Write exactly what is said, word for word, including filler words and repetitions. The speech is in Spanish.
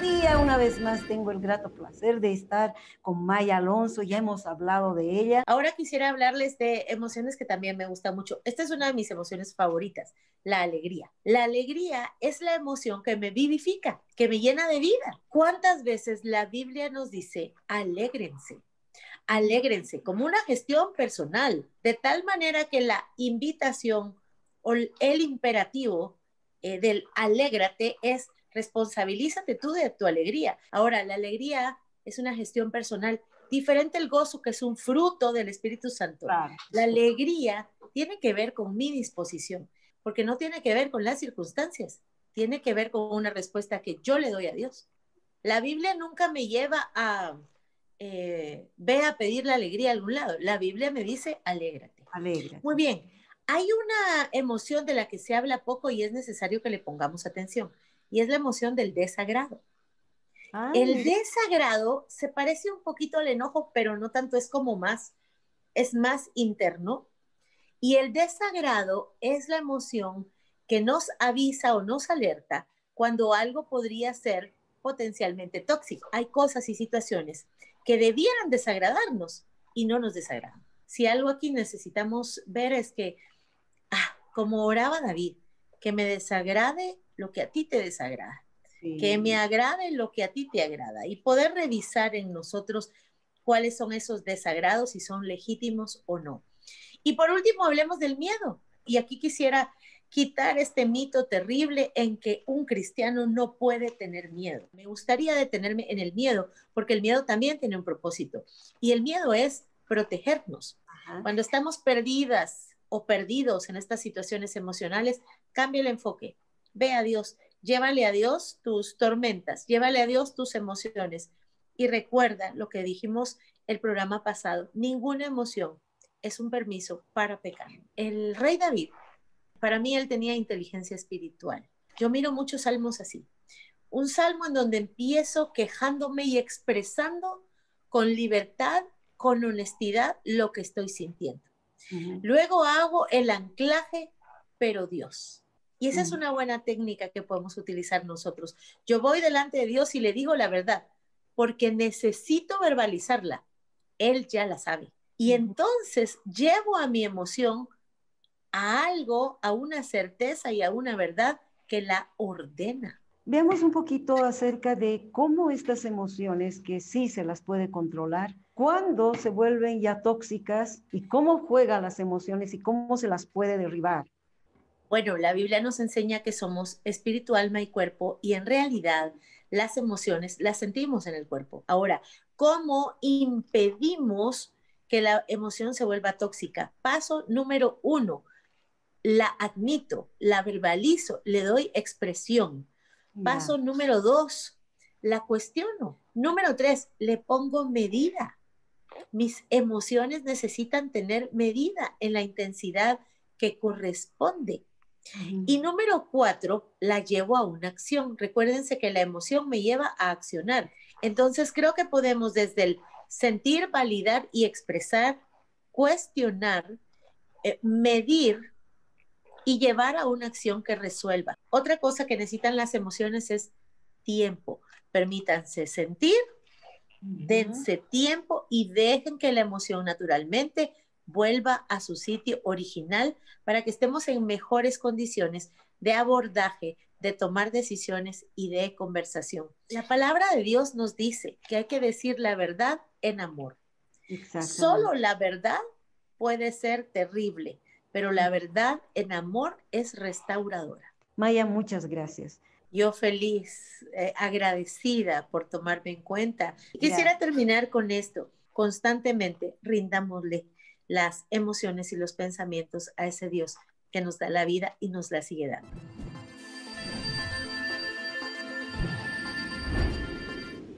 día, una vez más, tengo el grato placer de estar con Maya Alonso. Ya hemos hablado de ella. Ahora quisiera hablarles de emociones que también me gusta mucho. Esta es una de mis emociones favoritas, la alegría. La alegría es la emoción que me vivifica, que me llena de vida. ¿Cuántas veces la Biblia nos dice, alégrense? Alégrense, como una gestión personal, de tal manera que la invitación o el imperativo eh, del alégrate es responsabilízate tú de tu alegría. Ahora, la alegría es una gestión personal, diferente al gozo, que es un fruto del Espíritu Santo. Claro. La alegría tiene que ver con mi disposición, porque no tiene que ver con las circunstancias, tiene que ver con una respuesta que yo le doy a Dios. La Biblia nunca me lleva a... Eh, ve a pedir la alegría a algún lado. La Biblia me dice, alégrate. Alégrate. Muy bien. Hay una emoción de la que se habla poco y es necesario que le pongamos atención. Y es la emoción del desagrado. Ay. El desagrado se parece un poquito al enojo, pero no tanto, es como más, es más interno. Y el desagrado es la emoción que nos avisa o nos alerta cuando algo podría ser potencialmente tóxico. Hay cosas y situaciones que debieran desagradarnos y no nos desagradan. Si algo aquí necesitamos ver es que, ah, como oraba David, que me desagrade lo que a ti te desagrada, sí, que me agrade lo que a ti te agrada, y poder revisar en nosotros cuáles son esos desagrados, si son legítimos o no. Y por último, hablemos del miedo. Y aquí quisiera quitar este mito terrible en que un cristiano no puede tener miedo. Me gustaría detenerme en el miedo, porque el miedo también tiene un propósito. Y el miedo es protegernos. Ajá. Cuando estamos perdidas o perdidos en estas situaciones emocionales, cambia el enfoque. Ve a Dios, llévale a Dios tus tormentas, llévale a Dios tus emociones. Y recuerda lo que dijimos el programa pasado, ninguna emoción es un permiso para pecar. El rey David, para mí él tenía inteligencia espiritual. Yo miro muchos salmos así. Un salmo en donde empiezo quejándome y expresando con libertad, con honestidad, lo que estoy sintiendo. Uh-huh. Luego hago el anclaje, pero Dios. Y esa uh-huh. es una buena técnica que podemos utilizar nosotros. Yo voy delante de Dios y le digo la verdad, porque necesito verbalizarla. Él ya la sabe. Y entonces llevo a mi emoción a algo, a una certeza y a una verdad que la ordena. Veamos un poquito acerca de cómo estas emociones, que sí se las puede controlar, cuándo se vuelven ya tóxicas y cómo juegan las emociones y cómo se las puede derribar. Bueno, la Biblia nos enseña que somos espíritu, alma y cuerpo, y en realidad las emociones las sentimos en el cuerpo. Ahora, ¿cómo impedimos que la emoción se vuelva tóxica? Paso número uno. La admito, la verbalizo, le doy expresión. Paso yeah. número dos, la cuestiono. Número tres, le pongo medida. Mis emociones necesitan tener medida en la intensidad que corresponde. Mm. Y número cuatro, la llevo a una acción. Recuérdense que la emoción me lleva a accionar. Entonces creo que podemos desde el sentir, validar y expresar, cuestionar, eh, medir, y llevar a una acción que resuelva. Otra cosa que necesitan las emociones es tiempo. Permítanse sentir, uh-huh. dense tiempo y dejen que la emoción naturalmente vuelva a su sitio original para que estemos en mejores condiciones de abordaje, de tomar decisiones y de conversación. La palabra de Dios nos dice que hay que decir la verdad en amor. Solo la verdad puede ser terrible, pero la verdad en amor es restauradora. Maya, muchas gracias. Yo feliz, eh, agradecida por tomarme en cuenta. Quisiera terminar con esto. Constantemente rindámosle las emociones y los pensamientos a ese Dios que nos da la vida y nos la sigue dando.